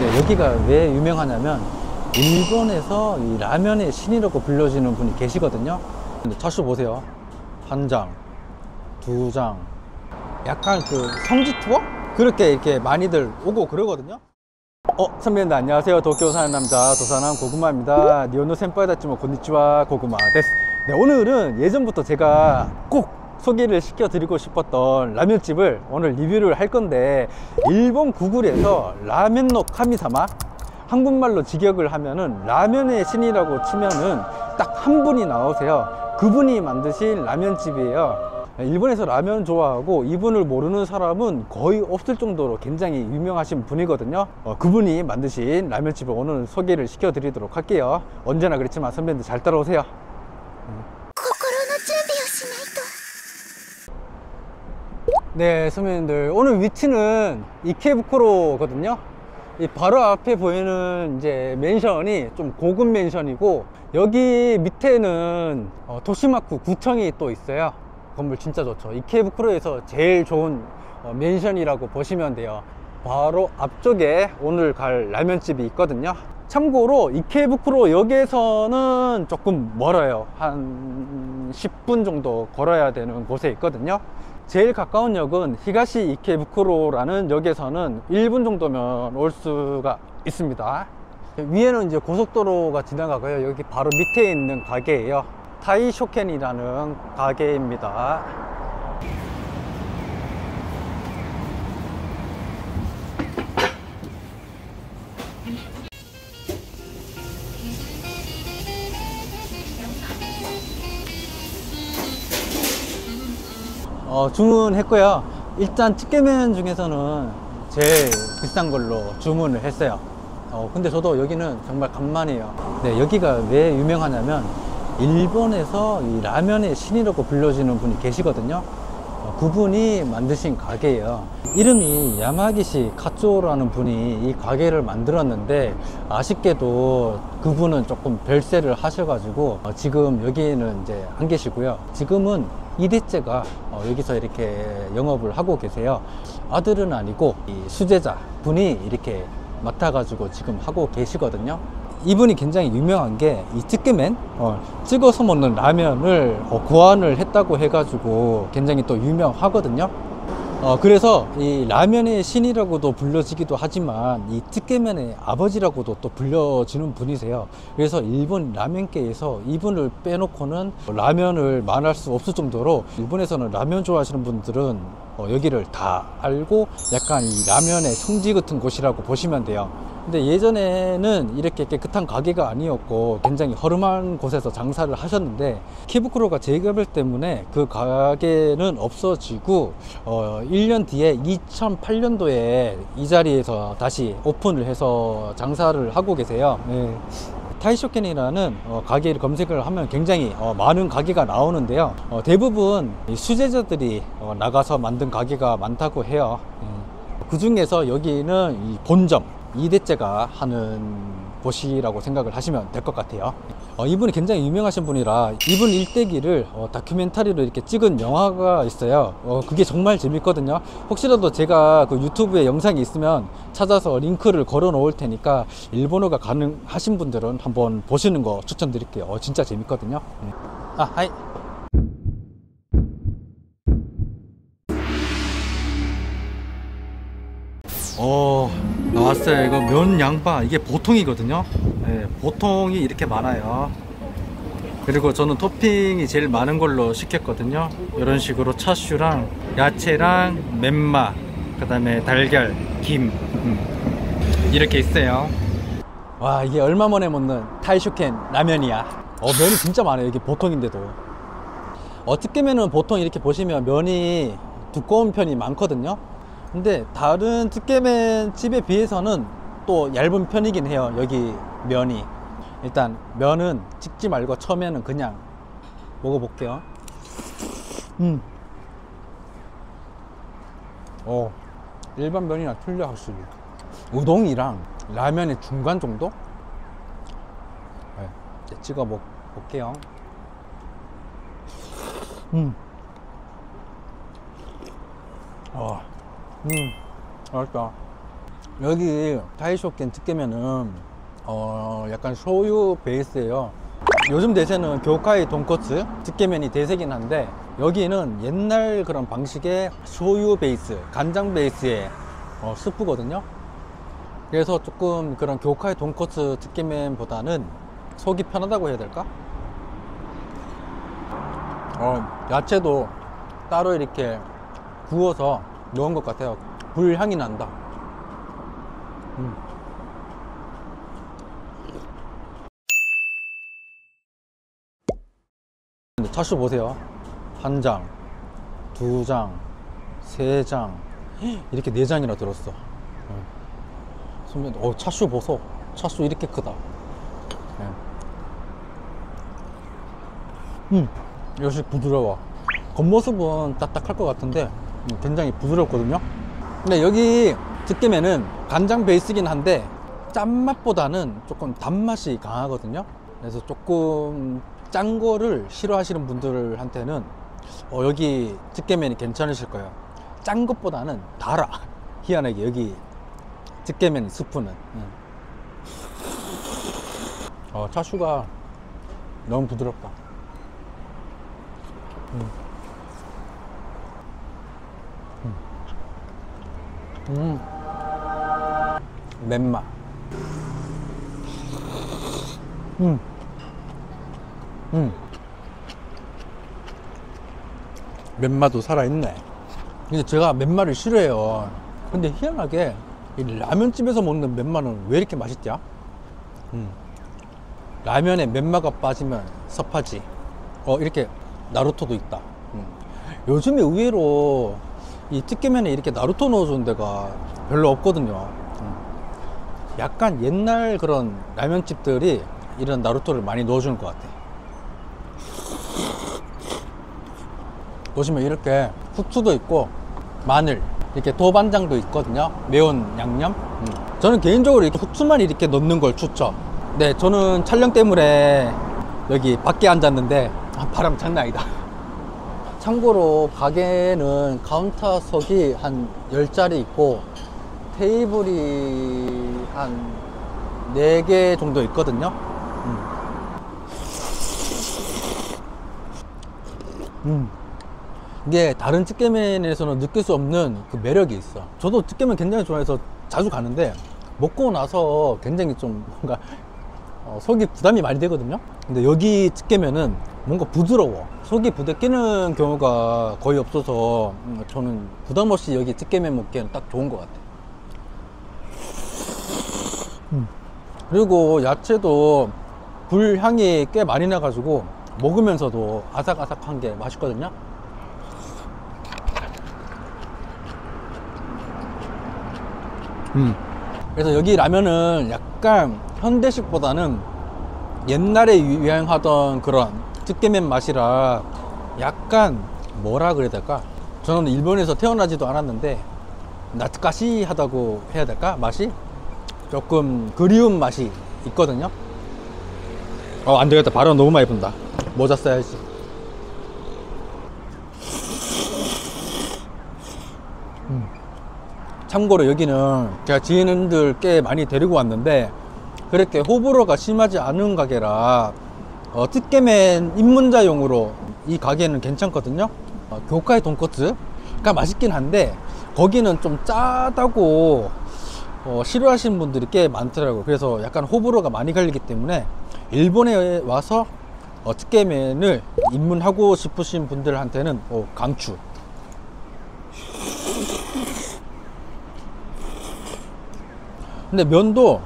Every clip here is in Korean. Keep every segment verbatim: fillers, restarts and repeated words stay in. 네, 여기가 왜 유명하냐면 일본에서 이 라면의 신이라고 불려지는 분이 계시거든요. 근데 자주 보세요. 한 장, 두 장, 약간 그 성지 투어? 그렇게 이렇게 많이들 오고 그러거든요. 어, 선배님들 안녕하세요. 도쿄 사는 남자 도사남 고구마입니다. 니오노 센파이 다치모 곤니치와 고구마 데스. 네, 오늘은 예전부터 제가 꼭 소개를 시켜드리고 싶었던 라면집을 오늘 리뷰를 할 건데, 일본 구글에서 라멘노 카미사마, 한국말로 직역을 하면은 라면의 신이라고 치면은 딱 한 분이 나오세요. 그분이 만드신 라면집이에요. 일본에서 라면 좋아하고 이분을 모르는 사람은 거의 없을 정도로 굉장히 유명하신 분이거든요. 어, 그분이 만드신 라면집을 오늘 소개를 시켜드리도록 할게요. 언제나 그렇지만 선배님들 잘 따라오세요. 네, 선배님들 오늘 위치는 이케부쿠로거든요. 이 바로 앞에 보이는 이제 맨션이 좀 고급 맨션이고, 여기 밑에는 어, 도시마쿠 구청이 또 있어요. 건물 진짜 좋죠. 이케부쿠로에서 제일 좋은 어, 맨션이라고 보시면 돼요. 바로 앞쪽에 오늘 갈 라면집이 있거든요. 참고로 이케부쿠로 역에서는 조금 멀어요. 한 십 분 정도 걸어야 되는 곳에 있거든요. 제일 가까운 역은 히가시 이케부쿠로라는 역에서는 일 분 정도면 올 수가 있습니다. 위에는 이제 고속도로가 지나가고요. 여기 바로 밑에 있는 가게예요. 타이쇼켄이라는 가게입니다. 어, 주문했고요. 일단 츠케멘 중에서는 제일 비싼 걸로 주문을 했어요. 어, 근데 저도 여기는 정말 간만이에요. 네, 여기가 왜 유명하냐면 일본에서 이 라면의 신이라고 불려지는 분이 계시거든요. 어, 그분이 만드신 가게예요. 이름이 야마기시 카츠오라는 분이 이 가게를 만들었는데, 아쉽게도 그분은 조금 별세를 하셔가지고 어, 지금 여기는 이제 안 계시고요. 지금은 이 대째가 여기서 이렇게 영업을 하고 계세요. 아들은 아니고 이 수제자 분이 이렇게 맡아가지고 지금 하고 계시거든요. 이분이 굉장히 유명한 게 이 츠케멘 어, 찍어서 먹는 라면을 어, 고안을 했다고 해가지고 굉장히 또 유명하거든요. 어, 그래서 이 라면의 신이라고도 불려지기도 하지만 이 츠케멘의 아버지라고도 또 불려지는 분이세요. 그래서 일본 라면계에서 이분을 빼놓고는 라면을 말할 수 없을 정도로 일본에서는 라면 좋아하시는 분들은 어, 여기를 다 알고 약간 이 라면의 성지 같은 곳이라고 보시면 돼요. 근데 예전에는 이렇게 깨끗한 가게가 아니었고 굉장히 허름한 곳에서 장사를 하셨는데, 키부쿠로가 재개발 때문에 그 가게는 없어지고 어, 일 년 뒤에 이천팔 년도에 이 자리에서 다시 오픈을 해서 장사를 하고 계세요. 네. 타이쇼켄이라는 어, 가게를 검색을 하면 굉장히 어, 많은 가게가 나오는데요. 어, 대부분 이 수제자들이 어, 나가서 만든 가게가 많다고 해요. 음. 그 중에서 여기는 이 본점 이 대째가 하는 곳이라고 생각을 하시면 될 것 같아요. 어, 이분이 굉장히 유명하신 분이라 이분 일대기를 어, 다큐멘터리로 이렇게 찍은 영화가 있어요. 어, 그게 정말 재밌거든요. 혹시라도 제가 그 유튜브에 영상이 있으면 찾아서 링크를 걸어 놓을 테니까 일본어가 가능하신 분들은 한번 보시는 거 추천드릴게요. 어, 진짜 재밌거든요. 아, 하이. 어, 나왔어요. 이거 면 양파, 이게 보통이거든요. 네, 보통이 이렇게 많아요. 그리고 저는 토핑이 제일 많은 걸로 시켰거든요. 이런 식으로 차슈랑 야채랑 멘마, 그 다음에 달걀, 김 음. 이렇게 있어요. 와, 이게 얼마 만에 먹는 타이쇼켄 라면이야. 어, 면이 진짜 많아요. 이게 보통인데도. 어, 츠케멘은 보통 이렇게 보시면 면이 두꺼운 편이 많거든요. 근데 다른 츠케멘 집에 비해서는 또 얇은 편이긴 해요. 여기 면이. 일단 면은 찍지 말고 처음에는 그냥 먹어볼게요. 음. 어, 일반 면이랑 틀려 확실히. 우동이랑 라면의 중간 정도? 네, 찍어 먹, 볼게요. 음. 어. 음, 맛있다. 여기 타이쇼켄 츠케면은 어 약간 소유 베이스예요. 요즘 대세는 교카이 돈코츠 츠케면이 대세긴 한데, 여기는 옛날 그런 방식의 소유 베이스, 간장 베이스의 어, 스프거든요. 그래서 조금 그런 교카이 돈코츠 츠케면보다는 속이 편하다고 해야 될까? 어, 야채도 따로 이렇게 구워서 넣은 것 같아요. 불향이 난다. 음. 차슈 보세요. 한 장, 두 장, 세 장, 이렇게 네 장이나 들었어. 어, 차슈 보소. 차슈 이렇게 크다. 음, 역시 부드러워. 겉모습은 딱딱할 것 같은데 굉장히 부드럽거든요. 근데 여기 츠케면은 간장 베이스긴 한데 짠맛보다는 조금 단맛이 강하거든요. 그래서 조금 짠 거를 싫어하시는 분들한테는 어, 여기 츠케면이 괜찮으실 거예요. 짠 것보다는 달아, 희한하게 여기 츠케면 스프는. 음. 어, 차슈가 너무 부드럽다. 음. 음. 맵맛. 음. 음. 맵맛도 살아있네. 근데 제가 맵맛을 싫어해요. 근데 희한하게 이 라면집에서 먹는 맵맛은 왜 이렇게 맛있냐? 음. 라면에 맵맛가 빠지면 섭하지. 어, 이렇게 나루토도 있다. 음. 요즘에 의외로 이 츠케면에 이렇게 나루토 넣어주는 데가 별로 없거든요. 음. 약간 옛날 그런 라면집들이 이런 나루토를 많이 넣어주는 것 같아. 보시면 이렇게 후추도 있고 마늘, 이렇게 도반장도 있거든요. 매운 양념. 음. 저는 개인적으로 이렇게 후추만 이렇게 넣는 걸 추천. 네, 저는 촬영 때문에 여기 밖에 앉았는데 아, 바람 장난 아니다. 참고로 가게는 카운터석이 한 열 자리 있고 테이블이 한 네 개 정도 있거든요. 음. 음. 이게 다른 츠케면에서는 느낄 수 없는 그 매력이 있어. 저도 츠케면 굉장히 좋아해서 자주 가는데 먹고 나서 굉장히 좀 뭔가 어, 속이 부담이 많이 되거든요. 근데 여기 츠케면은 뭔가 부드러워. 속이 부대끼는 경우가 거의 없어서 저는 부담 없이 여기 츠케면 먹기에는 딱 좋은 것 같아요. 음. 그리고 야채도 불향이 꽤 많이 나가지고 먹으면서도 아삭아삭한 게 맛있거든요. 음. 그래서 여기 라면은 약간 현대식보다는 옛날에 유행하던 그런 츠케멘 맛이라 약간 뭐라 그래야 될까? 저는 일본에서 태어나지도 않았는데 나츠카시하다고 해야 될까? 맛이? 조금 그리운 맛이 있거든요. 어, 안 되겠다. 바람 너무 많이 분다. 모자 써야지. 음. 참고로 여기는 제가 지인들 꽤 많이 데리고 왔는데 그렇게 호불호가 심하지 않은 가게라 어, 츠케멘 입문자용으로 이 가게는 괜찮거든요. 어, 교카이 돈코츠가 맛있긴 한데 거기는 좀 짜다고 어, 싫어하시는 분들이 꽤 많더라고요. 그래서 약간 호불호가 많이 갈리기 때문에 일본에 와서 어, 츠케멘을 입문하고 싶으신 분들한테는 어, 강추. 근데 면도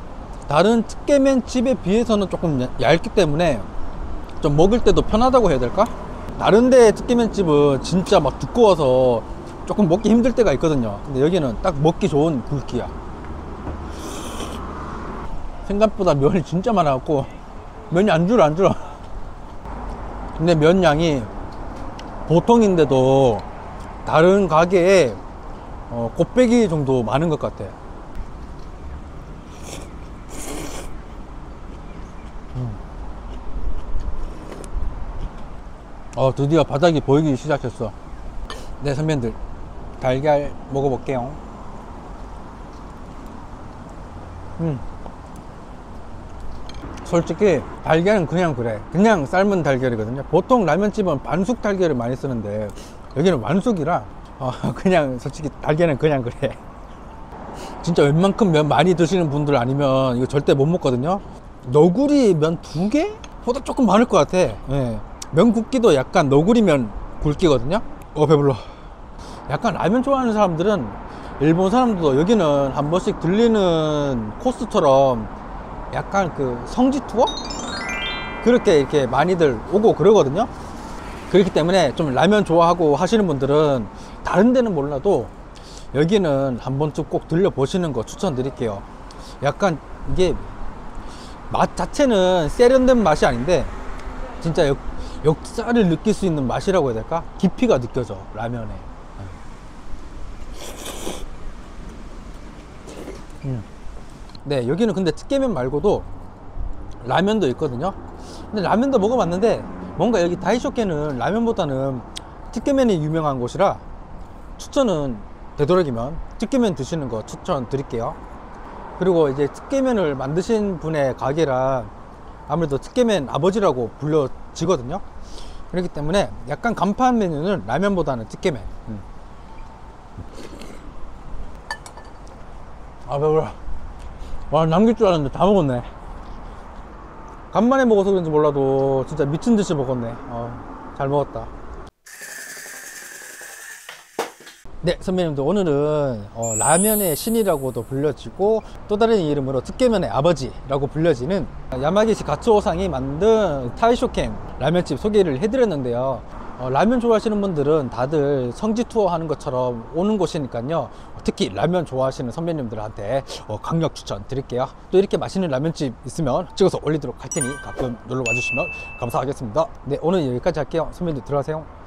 다른 츠케멘 집에 비해서는 조금 얇기 때문에 좀 먹을 때도 편하다고 해야 될까? 다른 데 츠케멘 집은 진짜 막 두꺼워서 조금 먹기 힘들 때가 있거든요. 근데 여기는 딱 먹기 좋은 굵기야. 생각보다 면이 진짜 많아갖고 면이 안 줄어 안 줄어. 근데 면 양이 보통인데도 다른 가게에 어, 곱빼기 정도 많은 것 같아. 어, 드디어 바닥이 보이기 시작했어. 네, 선배님들 달걀 먹어볼게요. 음. 솔직히 달걀은 그냥 그래 그냥 삶은 달걀이거든요. 보통 라면집은 반숙 달걀을 많이 쓰는데 여기는 완숙이라 어, 그냥 솔직히 달걀은 그냥 그래. 진짜 웬만큼 면 많이 드시는 분들 아니면 이거 절대 못 먹거든요. 너구리 면 두 개? 보다 조금 많을 것 같아. 예. 면 굵기도 약간 너구리 면 굵기거든요. 어 배불러. 약간 라면 좋아하는 사람들은 일본 사람들도 여기는 한 번씩 들리는 코스처럼 약간 그 성지 투어? 그렇게 이렇게 많이들 오고 그러거든요. 그렇기 때문에 좀 라면 좋아하고 하시는 분들은 다른 데는 몰라도 여기는 한 번쯤 꼭 들려보시는 거 추천드릴게요. 약간 이게 맛 자체는 세련된 맛이 아닌데 진짜 역, 역사를 느낄 수 있는 맛이라고 해야 될까? 깊이가 느껴져 라면에. 음. 네 여기는 근데 츠케멘 말고도 라면도 있거든요. 근데 라면도 먹어봤는데 뭔가 여기 다이쇼켄은 라면보다는 츠케멘이 유명한 곳이라 추천은 되도록이면 츠케멘 드시는 거 추천드릴게요. 그리고 이제 츠케멘을 만드신 분의 가게라 아무래도 츠케멘 아버지라고 불려지거든요. 그렇기 때문에 약간 간판 메뉴는 라면보다는 츠케멘. 음. 아 배불러. 와 남길 줄 알았는데 다 먹었네. 간만에 먹어서 그런지 몰라도 진짜 미친듯이 먹었네. 어, 잘 먹었다. 네 선배님들 오늘은 어, 라면의 신이라고도 불려지고 또 다른 이름으로 츠케면의 아버지라고 불려지는 야마기시 가츠오상이 만든 타이쇼켄 라면집 소개를 해드렸는데요. 어, 라면 좋아하시는 분들은 다들 성지 투어 하는 것처럼 오는 곳이니까요. 특히 라면 좋아하시는 선배님들한테 어, 강력 추천 드릴게요. 또 이렇게 맛있는 라면집 있으면 찍어서 올리도록 할 테니 가끔 놀러 와주시면 감사하겠습니다. 네 오늘 여기까지 할게요. 선배님들 들어가세요.